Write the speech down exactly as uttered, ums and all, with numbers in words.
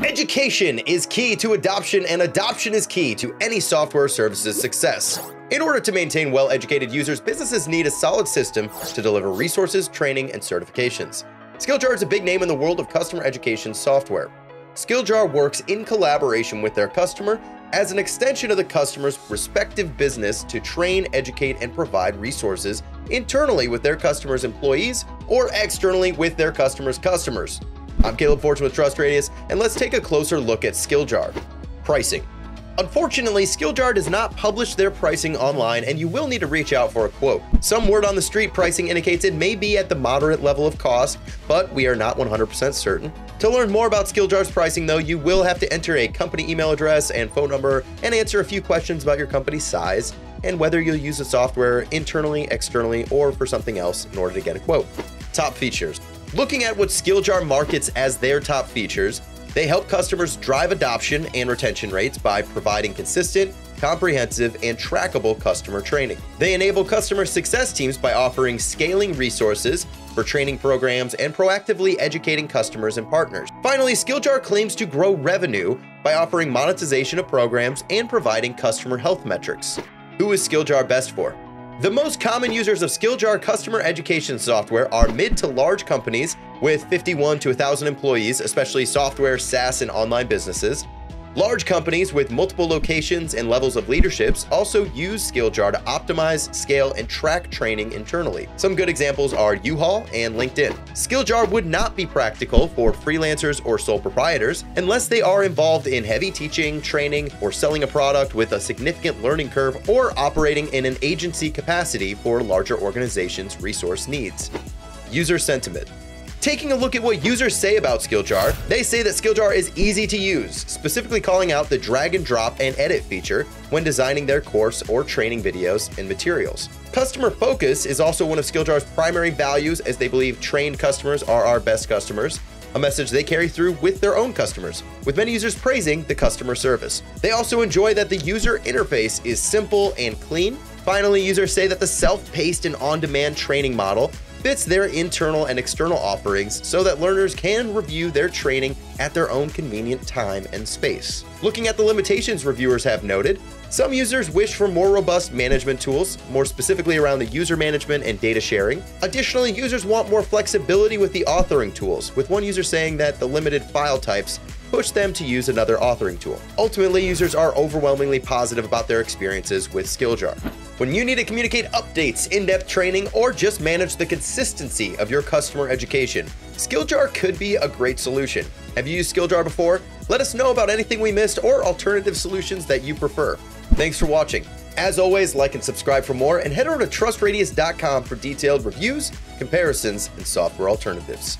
Education is key to adoption, and adoption is key to any software services success. In order to maintain well-educated users, businesses need a solid system to deliver resources, training, and certifications. Skilljar is a big name in the world of customer education software. Skilljar works in collaboration with their customer as an extension of the customer's respective business to train, educate, and provide resources internally with their customers' employees or externally with their customers' customers. I'm Caleb Fortune with TrustRadius, and let's take a closer look at Skilljar. Pricing. Unfortunately, Skilljar does not publish their pricing online, and you will need to reach out for a quote. Some word on the street pricing indicates it may be at the moderate level of cost, but we are not one hundred percent certain. To learn more about Skilljar's pricing, though, you will have to enter a company email address and phone number and answer a few questions about your company's size and whether you'll use the software internally, externally, or for something else in order to get a quote. Top features. Looking at what Skilljar markets as their top features, they help customers drive adoption and retention rates by providing consistent, comprehensive, and trackable customer training. They enable customer success teams by offering scaling resources for training programs and proactively educating customers and partners. Finally, Skilljar claims to grow revenue by offering monetization of programs and providing customer health metrics. Who is Skilljar best for? The most common users of Skilljar customer education software are mid to large companies with fifty-one to one thousand employees, especially software, SaaS, and online businesses. Large companies with multiple locations and levels of leaderships also use Skilljar to optimize, scale, and track training internally. Some good examples are U-Haul and LinkedIn. Skilljar would not be practical for freelancers or sole proprietors unless they are involved in heavy teaching, training, or selling a product with a significant learning curve or operating in an agency capacity for larger organizations' resource needs. User sentiment. Taking a look at what users say about Skilljar, they say that Skilljar is easy to use, specifically calling out the drag and drop and edit feature when designing their course or training videos and materials. Customer focus is also one of Skilljar's primary values, as they believe trained customers are our best customers, a message they carry through with their own customers, with many users praising the customer service. They also enjoy that the user interface is simple and clean. Finally, users say that the self-paced and on-demand training model fits their internal and external offerings so that learners can review their training at their own convenient time and space. Looking at the limitations reviewers have noted, some users wish for more robust management tools, more specifically around the user management and data sharing. Additionally, users want more flexibility with the authoring tools, with one user saying that the limited file types push them to use another authoring tool. Ultimately, users are overwhelmingly positive about their experiences with Skilljar. When you need to communicate updates, in-depth training, or just manage the consistency of your customer education, Skilljar could be a great solution. Have you used Skilljar before? Let us know about anything we missed or alternative solutions that you prefer. Thanks for watching. As always, like and subscribe for more, and head over to trust radius dot com for detailed reviews, comparisons, and software alternatives.